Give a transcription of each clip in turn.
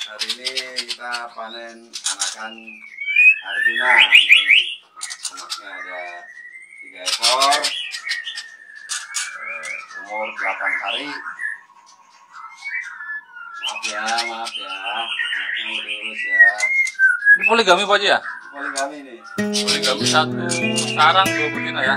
Hari ini kita panen anakan Arjuna. Ini anaknya ada 3 ekor, umur 8 hari. Maaf ya, ini lurus ya. Ini poligami Pak Haji ya? Poligami ini. Poligami 1 sarang 2 betina ya.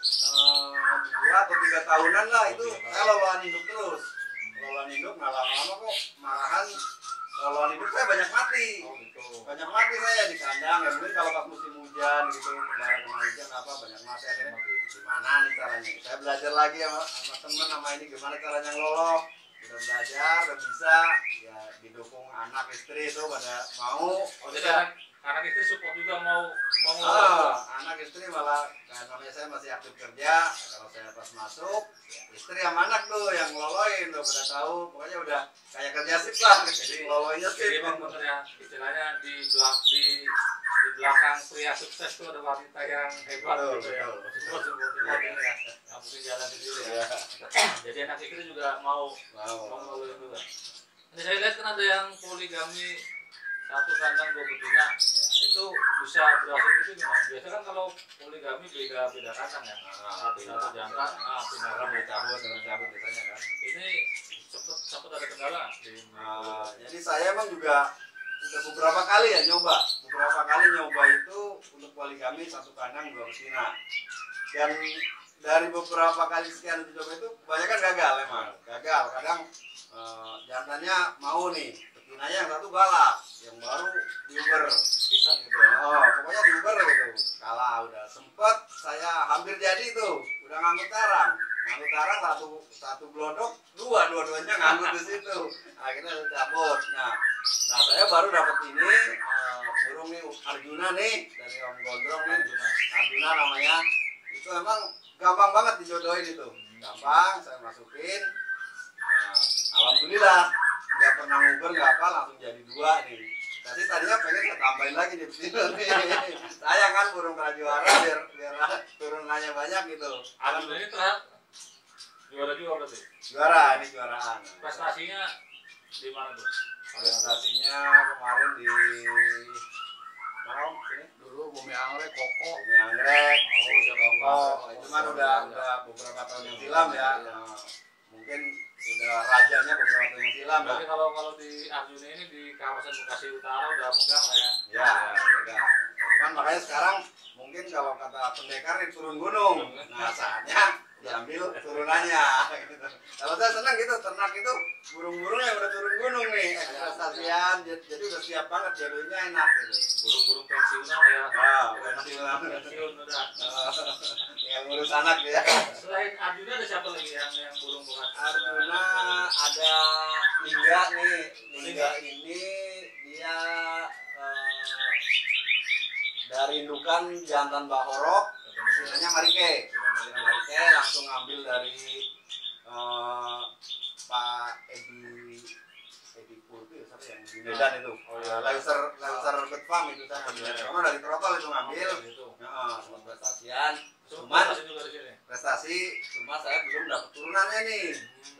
2 atau 3 tahunan lah itu saya lawan induk terus. Lawan induk nggak lama-lama kok marahan. Lawan induk saya banyak mati. Oh, gitu. Banyak mati saya di kandang. Ya mungkin kalau pas musim hujan gitu, kemarin hujan apa banyak mati. Akhirnya gimana nih caranya? Saya belajar lagi sama temen sama ini gimana caranya ngelolok. Kita belajar, udah bisa. Ya didukung anak istri itu pada mau. Oh, tidak. Anak istri support juga mau anak istri malah karena saya masih aktif kerja. Kalau saya pas masuk istri sama anak tuh yang ngeloloin udah pada tahu, pokoknya udah kayak kerja sip lah. Jadi ngeloloinnya sip. Jadi bang benernya istilahnya di belakang pria sukses tuh ada wanita yang hebat gitu ya. Nggak mungkin jalan sendiri ya. Jadi anak istri juga mau ngeloloin juga. Jadi saya lihat kan ada yang poligami 1 kandang 2 betina itu bisa berhasil gitu gimana? Biasa kan kalau poligami beda kandang ya, satu jangka, pindah cabut biasanya kan. Ini sempat ada kendala. Jadi saya emang juga udah beberapa kali nyoba itu untuk poligami 1 kandang 2 betina dan dari beberapa kali sekian dicoba itu kebanyakan gagal emang, gagal. Kadang jantannya mau nih. Nah yang satu galak, yang baru diuber pisang gitu. Pokoknya diuber gitu. Kalah udah sempet, saya hampir jadi itu. Udah ngangkut karang satu blodok, dua-duanya ngangkut di situ. Akhirnya udah cabut. Nah saya baru dapat ini burung nih Arjuna nih dari Om Gondrong nih. Arjuna namanya. Itu emang gampang banget dijodohin itu. Gampang, saya masukin. Alhamdulillah. Gak pernah nguber, gak apa, langsung jadi 2 nih. Tapi tadinya pengen ketambahin lagi di sini. Saya kan burung Raduara biar turunannya banyak gitu. Alhamdulillah ini juara juga berarti? Juara, ini juaraan. Prestasinya di mana tuh? Prestasinya kemarin di... Mana om? Dulu Bumi Anggrek, Koko. Bumi Anggrek, cuman udah beberapa tahun yang silam ya. Mungkin udah rajanya beberapa tahun yang silam. Tapi kalau di Arjuna ini di kawasan Bekasi Utara udah megang lah ya. Ya. Cuman makanya sekarang mungkin kalau kata pendekar ini turun gunung. Nah saatnya diambil turunannya. Gitu. Kalau saya senang gitu, ternak itu burung-burung yang udah turun gunung nih. Ekstrasasian, jadi udah siap banget, jadinya enak gitu. Burung-burung pensiunan ya. Pensiun udah. Yang ngurus anak ya. Selain Arjuna ada siapa lagi yang burung bukan? Arjuna ada Mingga nih. Mingga ini dia dari indukan jantan Bahorok, istilahnya Marikei. Marikei langsung ngambil dari Pak Edi. Edipur itu siapa yang di Medan itu? Laser Bedfarm itu saya ngambil. Karena dari Trotol itu ngambil. Semua prestasian. Cuman prestasi saya belum dapat turunannya nih.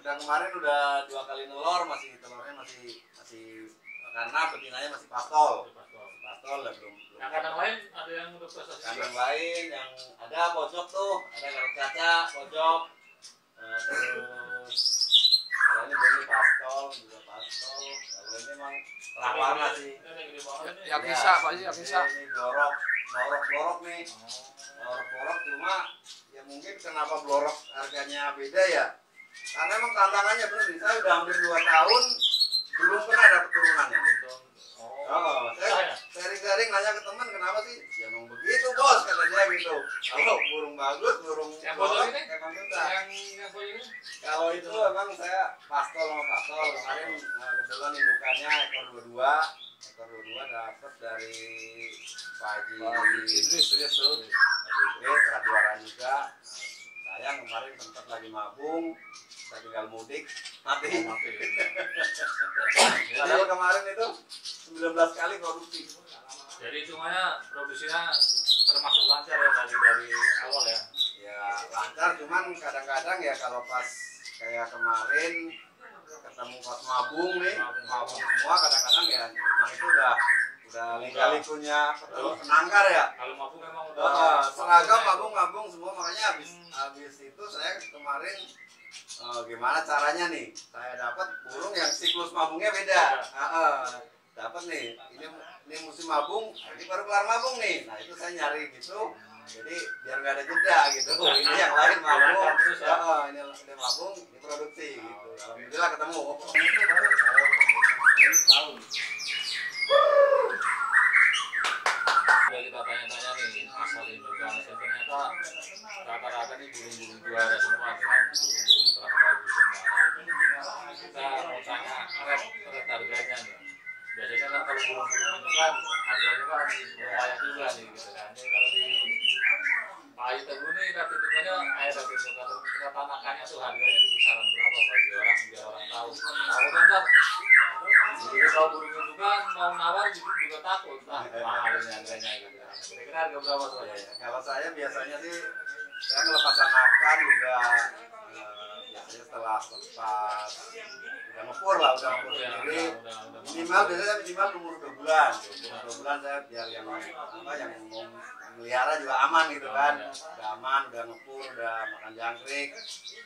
Udah kemarin udah 2 kali nelor, masih telurnya masih karena betinanya masih pastol lah belum. Yang kandang lain ada yang udah prestasi. Kandang lain yang ada pojok tuh, ada garut kaca, pojok. Terus kalau ini beli pastol, kalau ini emang terang banget sih. Ya bisa, Pak Ji, ya bisa. Ini blorok nih. Blorok cuma ya mungkin kenapa blorok harganya beda ya? Karena emang tantangannya bener, saya udah hampir 2 tahun belum pernah ada keturunannya. Saya sering-sering nanya ke teman kenapa sih? Ya emang begitu bos katanya gitu. Kalau burung bagus, burung bolong emang susah. Kalau itu emang saya pastol kemarin kebetulan indukannya ekor 22 dapat dari Pak Hidris tuh. Hidris Raduara juga. Saya kemarin sempat lagi mabung, saya tinggal mudik. Mati. Kalau kemarin itu 19 kali korupsi. Jadi hitungannya produksinya termasuk lancar ya dari awal ya? Ya lancar, cuman kadang-kadang ya kalau pas kayak kemarin ketemu pas mabung semua kadang-kadang ya itu udah lika-likunya ketemu penangkar ya. Kalau mabung memang udah seragam mabung semua, makanya habis itu saya kemarin gimana caranya nih? Saya dapat burung yang siklus mabungnya beda. Dapat nih, ini musim mabung, ini baru kelar mabung nih. Nah itu saya nyari gitu, Jadi biar nggak ada jeda gitu. Ini yang lain mabung, terus ya, ini udah mabung, diproduksi gitu. Alhamdulillah ketemu. Itu baru tahun. Kalau kita tanya-tanya nih, asal itu ternyata rata-rata nih burung-burung juara semua, burung-burung terang bagus semua. Kita mau tanya harganya nih. Biasanya kan kalau burung-burung itu kan harganya kan lumayan juga nih gitu kan. Kalau di Pak Teguh nih tapi tentunya air tapi ternyata makannya tuh harganya di kisaran berapa bagi orang biar orang tahu. Tahu kan? Jadi kalau burungnya juga mau nawar juga takut lah mahalnya harganya gitu. Kira-kira harga berapa soalnya? Kalau saya biasanya sih saya ngelepasan makan juga biasanya setelah lepas udah ngepur lah, udah ngepur sendiri minimal biasanya minimal umur 2 bulan. Umur 2 bulan saya biar yang apa yang melihara juga aman gitu kan, udah aman, udah ngepur, udah makan jangkrik.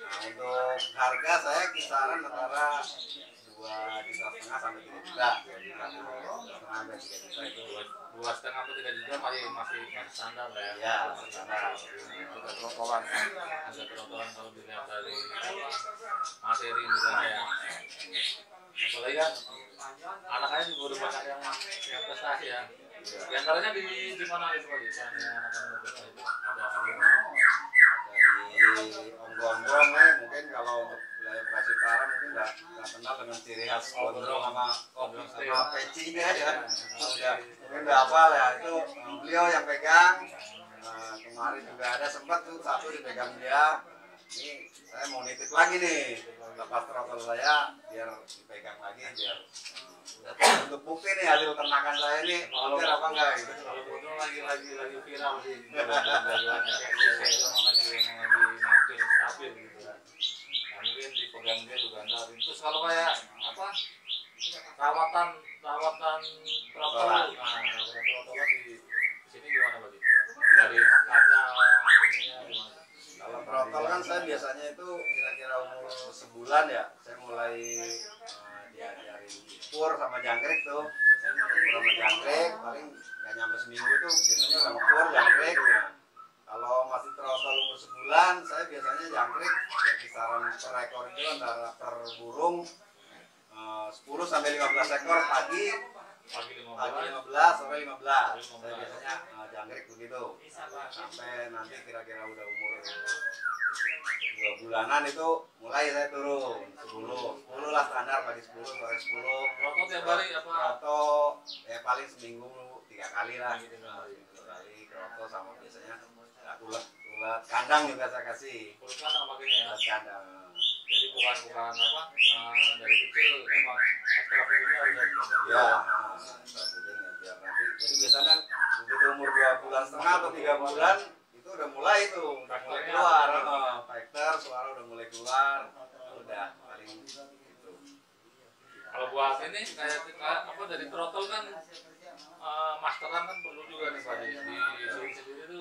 Nah, untuk harga saya kisaran antara 2,5 juta sampai 3 juta. 2,5 sampai 3 juta masih standar lah ya. Ya, standar. Ada trotolan, kalau dilihat dari materi misalnya ya. Apalagi kan anaknya juga udah banyak yang prestasi ya. Di antaranya di mana itu lagi? Ada Arjuna, dari Om Gondrong ya. Mungkin kalau dari Bekasi Utara mungkin nggak kenal dengan ciri khas Gondrong sama pecinya ya. Mungkin nggak hafal ya, itu beliau yang pegang. Kemarin juga ada sempat tuh satu dipegang dia. Ini saya mau nitip lagi nih, lepas trotol saya biar dipegang lagi biar untuk bukti nih hasil ternakan saya ini bener apa enggak gitu. Kalau gondrong lagi viral sih. Lagi gitu kan. Mungkin dipegang dia juga enggak. Terus kalau kayak apa rawatan trotol, trotolan di sini gimana Pak? Dari akarnya ininya. Kalau trotol kan saya biasanya itu kira-kira umur 1 bulan ya, saya mulai diajarin pur sama jangkrik tuh. Sama jangkrik, paling nggak nyampe seminggu tuh biasanya udah pur jangkrik. Nah, kalau masih trotol umur 1 bulan, saya biasanya jangkrik ya, kisaran per ekor itu antara per burung 10 sampai 15 ekor pagi 15 sampai 15. Saya biasanya jangkrik begitu sampai nanti kira-kira udah umur 2 bulanan itu mulai saya turun 10 lah standar, pagi 10 sore 10. Rotot tiap hari apa? Rotot ya paling seminggu 3 kali lah gitu. 2 kali rotot sama biasanya ulat kandang juga saya kasih. Ulat kandang pakainya ya? Ulat kandang. Jadi bukan apa dari kecil emang setelah punya udah ya biar nanti. Jadi biasanya begitu umur 2,5 bulan atau 3 bulan itu udah mulai itu mulai keluar faktor suara udah mulai keluar udah paling gitu. Kalau buat ini kayak apa dari trotol kan masteran kan perlu juga nih Pak Edi di sini itu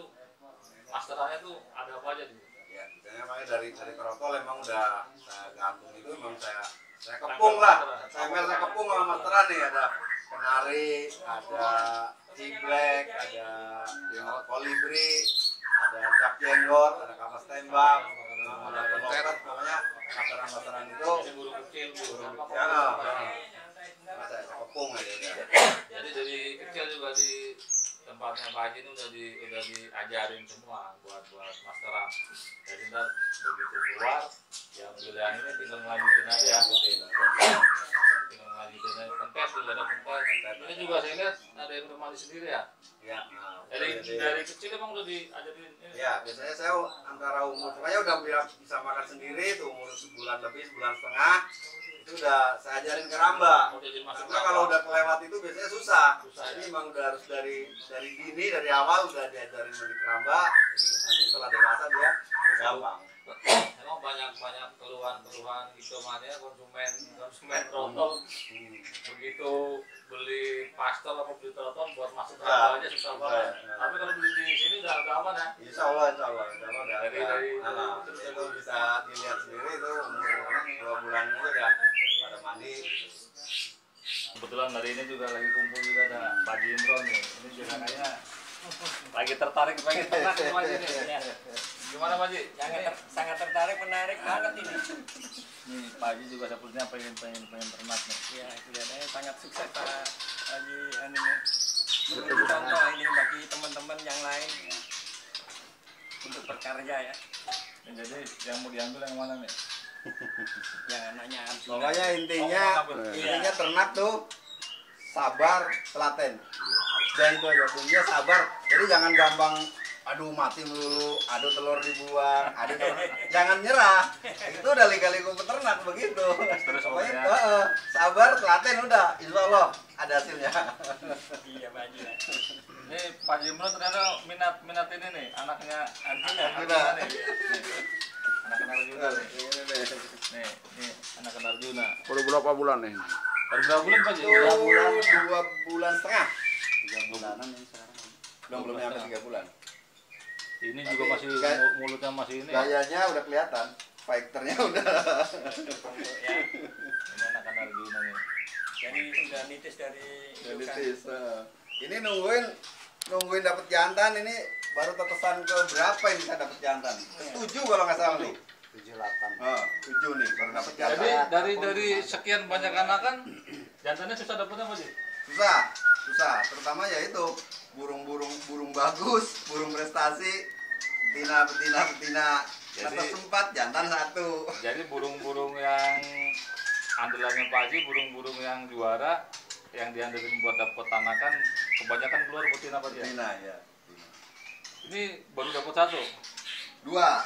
masterannya tuh ada apa aja nih? Ya, misalnya makanya dari trotol emang udah saya gantung itu emang saya kepung lah, saya kepung sama masteran nih. Ada kenari, ada ciblek, ada kolibri, ada cap jenggot, ada kapas tembak, ada pelotet, pokoknya masteran-masteran itu burung kecil ya, saya kepung aja ya. Jadi dari kecil juga di tempatnya Pak Haji ini udah diajarin semua buat masteran. Jadi ntar begitu keluar yang pilihan ini tinggal lanjutin aja ya, tinggal lanjutin aja. Pentas juga ada pentas. Ini juga saya lihat ada yang bermain sendiri ya. Ya. Dari kecil emang udah diajarin. Ya biasanya saya antara umur saya udah bisa makan sendiri tuh umur 1 bulan lebih 1,5 bulan itu udah saya ajarin keramba. Karena kalau udah kelewat itu biasanya susah. Jadi emang udah harus dari dini, dari awal udah diajarin dari keramba. Jadi nanti setelah dewasa dia gampang. Emang banyak keluhan gitu makanya konsumen trotol begitu beli pastel atau beli trotol buat masuk kerambanya susah banget. Tapi kalau beli di sini udah aman ya. Insya Allah dari itu bisa dilihat sendiri itu umur 2 bulan itu udah pada mandi. Kebetulan hari ini juga lagi kumpul juga ada Pak Jimbrot nih. Ini juga kayaknya Lagi tertarik pengen ternak Mas ini. Ya. Gimana Mas? Sangat tertarik, menarik banget ini. Nih pagi juga sebetulnya pengen ternak nih. Iya, kelihatannya sangat sukses Pak Haji Anime. Betul contoh ini bagi teman-teman yang lain ya. Untuk berkarya ya. Dan jadi yang mau diambil yang mana nih? Yang anaknya Arjuna. Pokoknya intinya ternak tuh sabar, telaten. Dan itu aja kuncinya, sabar. Jadi jangan gampang aduh mati melulu, aduh telur dibuang, aduh telur. Jangan nyerah. Itu udah liga-liga peternak begitu. Terus pokoknya sabar, telaten udah. Insya Allah ada hasilnya. Iya, Pak Haji. Ini Pak Jimbrot ternyata minat ini nih, anaknya Arjuna. Anak-anak Arjuna nih. Nih, anak-anak Arjuna. Baru berapa bulan nih? Baru berapa bulan Pak Jimbrot? 2 bulan setengah. 3 bulanan ini sekarang. Belum nyampe 3 bulan. Ini tapi juga masih mulutnya masih ini. Gayanya ya? Udah kelihatan, fighternya udah. Ya. Ini anak-anak Arjuna nih. Jadi udah nitis dari indukan. Ini nungguin dapat jantan, ini baru tetesan ke berapa ini saya dapat jantan? Ke-7 kalau nggak salah nih. 7-8. 7 nih baru dapat jantan. Jadi dari sekian banyak anakan jantannya susah dapatnya Mas? Susah, terutama ya itu burung bagus, burung prestasi, betina. Jadi sempat jantan 1. Jadi burung-burung yang andalannya Pak Haji, burung-burung yang juara yang diandelin buat dapat anakan kebanyakan keluar betina Pak Haji. Betina ya. Ini baru dapat 1, 2. Oh,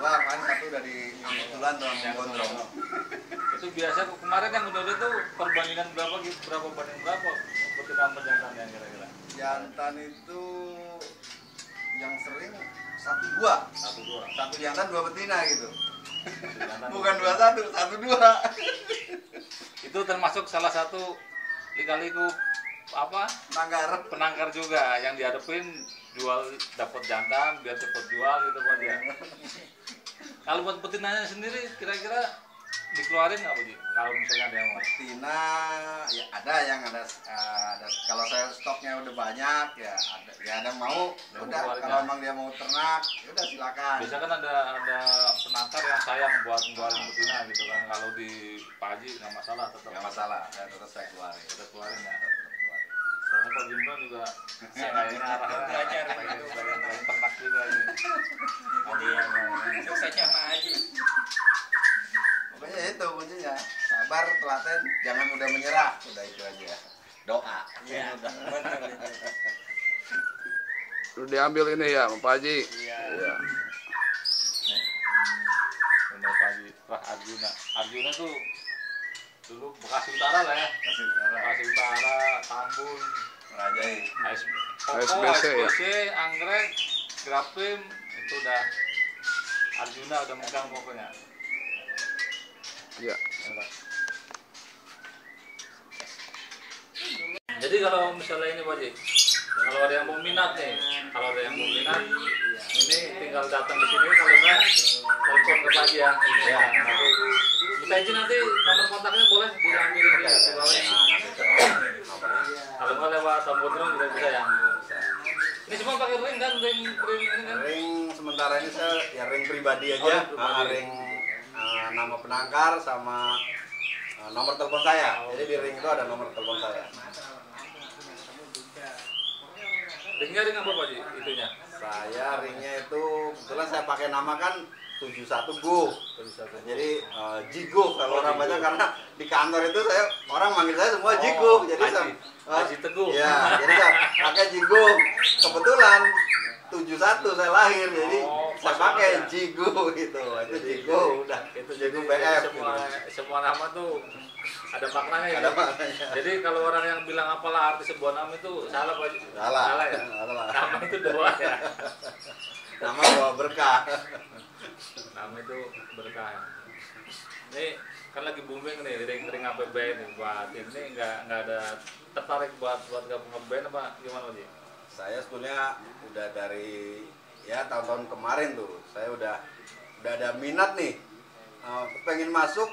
dua kan 1 dari kebetulan Om Gondrong. Itu biasa kemarin yang udah itu perbandingan berapa betina sama jantannya kira-kira? Jantan itu yang sering 1-2. 1-2. 1 jantan 2 betina gitu. Bukan 2-1, 1-2. Itu termasuk salah satu lika-liku penangkar juga yang dihadapin jual dapat jantan biar cepet jual gitu Pak Haji. Kalau buat betinanya sendiri kira-kira dikeluarin nggak Pak Haji? Kalau misalnya ada yang mau betina ya ada kalau saya stoknya udah banyak ya ada mau ya udah kalau emang dia mau ternak ya udah silakan. Biasa kan ada penangkar yang sayang buat ngeluarin betina gitu kan, kalau di Pak Haji nggak masalah tetap saya keluarin. Soalnya Pak Jimbrot juga selain belajar begitu badan ternak juga ini. Jadi suksesnya Pak Haji. Pokoknya itu kuncinya, sabar, telaten, jangan mudah menyerah. Udah itu aja. Doa. Iya. Terus diambil ini ya, Pak Haji. Iya. Benar Pak Haji. Pak Arjuna. Arjuna tuh dulu Bekasi Utara lah ya. Bekasi Utara, Tambun, Merajai, SBC, Anggrek, Grafim, itu udah Arjuna udah megang pokoknya. Iya. Jadi kalau misalnya ini Pak Haji, kalau ada yang mau minat nih, ini tinggal datang di sini kalau enggak telepon ke Pak Haji ya. Iya. Pak Haji nanti nomor kontaknya boleh diambil ya, di bawahnya. Kalau nggak lewat Om Gondrong juga bisa ya. Ini cuma pakai ring ini kan? Ring sementara ini saya ya ring pribadi aja. Ring nama penangkar sama nomor telepon saya. Jadi di ring itu ada nomor telepon saya. Ringnya ring apa Pak Haji? Itunya? Saya ringnya itu kebetulan saya pakai nama kan 71 Go. Jadi Jigu kalau orang baca, karena di kantor itu orang manggil saya semua Jigu. Jadi Haji Teguh. Ya, jadi saya pakai Jigu. Kebetulan 71 saya lahir, jadi saya pakai Jigu gitu. Itu Jigu udah. Itu Jigu BF. Semua nama tuh ada maknanya ya. Jadi kalau orang yang bilang apalah arti sebuah nama itu salah Pak Haji. Salah ya. Nama itu doa ya. Nama bawa berkah. Nama itu berkah. Ini kan lagi booming nih ring APBN nih buat ini nggak ada tertarik buat gabung ke band apa gimana Pak Haji? Saya sebetulnya udah dari ya tahun-tahun kemarin tuh saya udah ada minat nih pengen masuk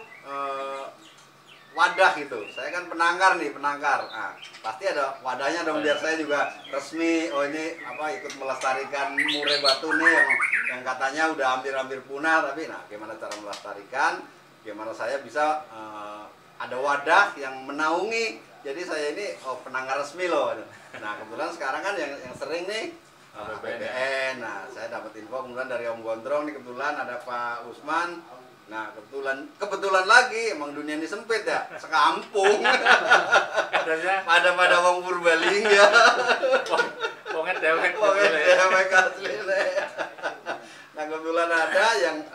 wadah gitu. Saya kan penangkar nih, penangkar. Nah, pasti ada wadahnya dong biar saya juga resmi. Oh ini apa ikut melestarikan murai batu nih yang katanya udah hampir-hampir punah tapi nah gimana cara melestarikan? Gimana saya bisa ada wadah yang menaungi. Jadi saya ini oh penangkar resmi loh. Nah, kebetulan sekarang kan yang sering nih APBN. Nah, saya dapat info kemudian dari Om Gondrong nih kebetulan ada Pak Osman. Nah, kebetulan lagi emang dunia ini sempit ya, sekampung. Pada wong Purbalingga. Wonget dewek. Wonget dewek asli. Nah, kebetulan ada yang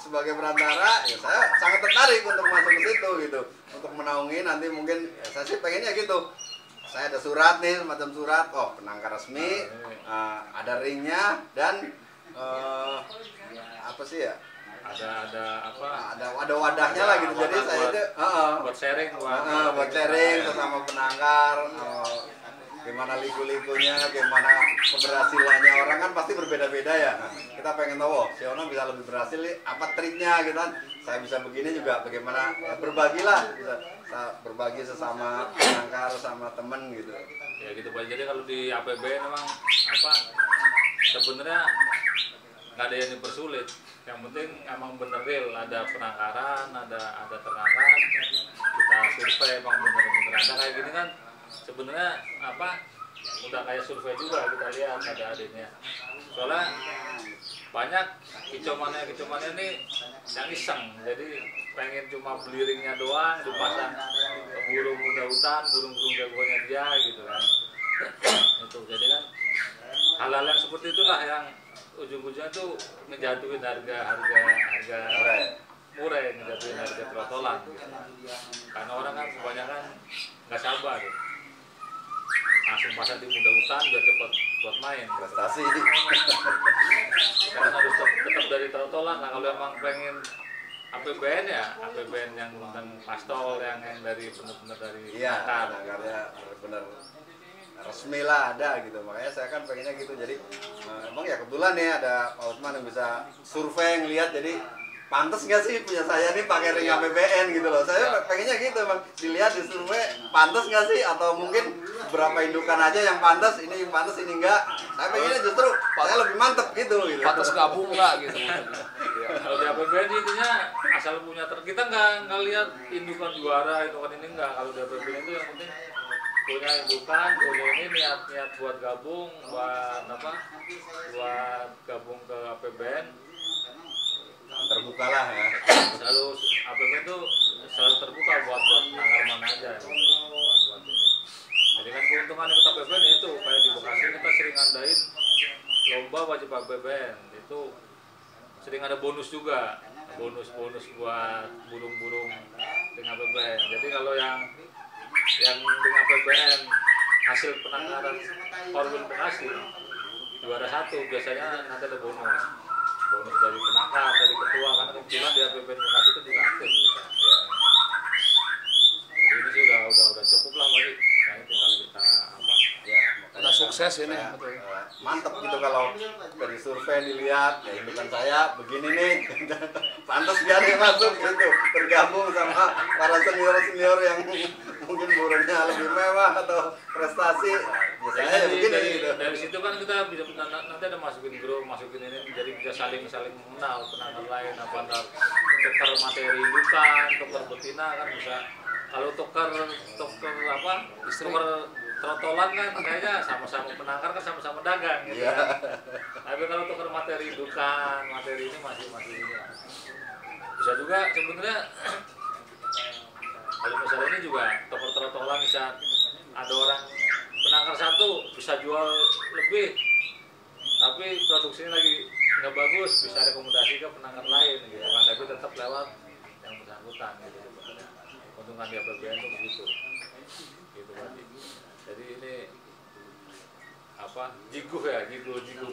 sebagai perantara, ya saya sangat tertarik untuk masuk ke situ gitu. Untuk menaungi nanti mungkin ya, saya sih pengennya gitu. Saya ada surat nih, macam surat, oh penangkar resmi, ada ringnya dan apa sih ya? ada wadahnya lah gitu. Jadi saya itu buat sharing sama penangkar gimana liku-likunya, gimana keberhasilannya orang kan pasti berbeda-beda ya. Nah, kita pengen tahu oh, si Ono bisa lebih berhasil apa triknya gitu kan. Saya bisa begini juga bagaimana ya, berbagilah gitu. Berbagi sesama penangkar sama temen gitu. Ya gitu Pak. Jadi kalau di APBN memang apa sebenarnya nggak ada yang dipersulit. Yang penting emang bener real, ada penangkaran, ada ternakan, kita survei emang bener-bener ada kayak gini kan sebenarnya apa udah kayak survei juga kita lihat ada adanya. Soalnya banyak kicomannya ini yang iseng, jadi pengen cuma beli ringnya doang dipasang ke burung muda hutan, burung-burung jagoannya dia gitu kan. Itu jadi kan hal-hal yang seperti itulah yang ujung-ujungnya tuh menjatuhin harga murah, menjatuhin harga trotolan gitu. Karena orang kan kebanyakan nggak sabar gitu. Langsung pasang di muda hutan udah cepet buat main prestasi gitu. Karena harus tetap dari trotolan. Nah kalau emang pengen APBN ya APBN yang pastol yang dari benar-benar dari akar ya, benar resmi lah ada gitu. Makanya saya kan pengennya gitu. Jadi emang ya kebetulan nih ada Pak Osman yang bisa survei ngelihat, jadi pantes nggak sih punya saya nih pakai ring APBN gitu loh. Saya pengennya gitu emang dilihat di survei pantes nggak sih, atau mungkin berapa indukan aja yang pantas, ini yang pantas ini enggak. Saya pengennya justru pakai lebih mantep gitu gitu. Pantes gabung nggak gitu. Kalau di APBN intinya asal punya kita nggak lihat indukan juara, indukan ini enggak. Kalau di APBN itu yang penting punya indukan, punya ini niat buat gabung, buat gabung ke APBN terbuka lah ya. Selalu APBN itu selalu terbuka buat nangkar mana aja. Ya. Buat ini. Jadi kan keuntungan ikut APBN itu kayak di Bekasi kita sering ngadain lomba wajib APBN, itu sering ada bonus juga, bonus buat burung-burung dengan APBN. Jadi kalau yang dengan APBN hasil penangkaran korban Bekasi juara 1 biasanya nanti ada bonus dari penangkar, dari ketua, karena kebetulan di APBN Bekasi itu juga aktif kita. Ya. Jadi ini sih udah cukup lah Pak Edi. Nah, ini tinggal kita apa? Ya, udah sukses ini. Mantep gitu kalau dari survei dilihat, ya indukan saya begini nih. Pantas dia nih masuk gitu, tergabung sama para senior-senior yang mungkin burungnya lebih mewah atau prestasi biasanya ya begini gitu. Dari situ kan kita bisa nanti ada masukin grup, masukin ini, jadi bisa saling mengenal penangkar lain, apa tukar materi indukan, tukar betina kan bisa. Kalau tukar trotolan kan kayaknya sama-sama penangkar kan sama-sama dagang gitu ya. Tapi kalau tukar materi indukan, materi ini masih ya. Bisa juga sebenarnya. Kalau misalnya ini juga toko trotolan bisa ada orang penangkar satu bisa jual lebih, tapi produksinya lagi nggak bagus bisa rekomendasi ke penangkar lain gitu, tapi tetap lewat yang bersangkutan gitu. Keuntungan dia berbeda begitu, gitu kan. Jadi ini Jigu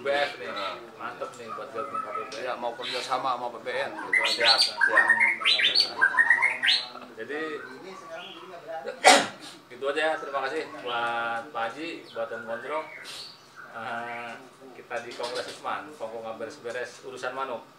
BF nih, mantep nih buat gabung APBN. Ya mau kerja sama sama APBN gitu aja. Jadi itu aja, terima kasih buat Pak Haji, buat Om Gondrong. Kita di Kongres Usman, pokoknya beres-beres urusan manuk.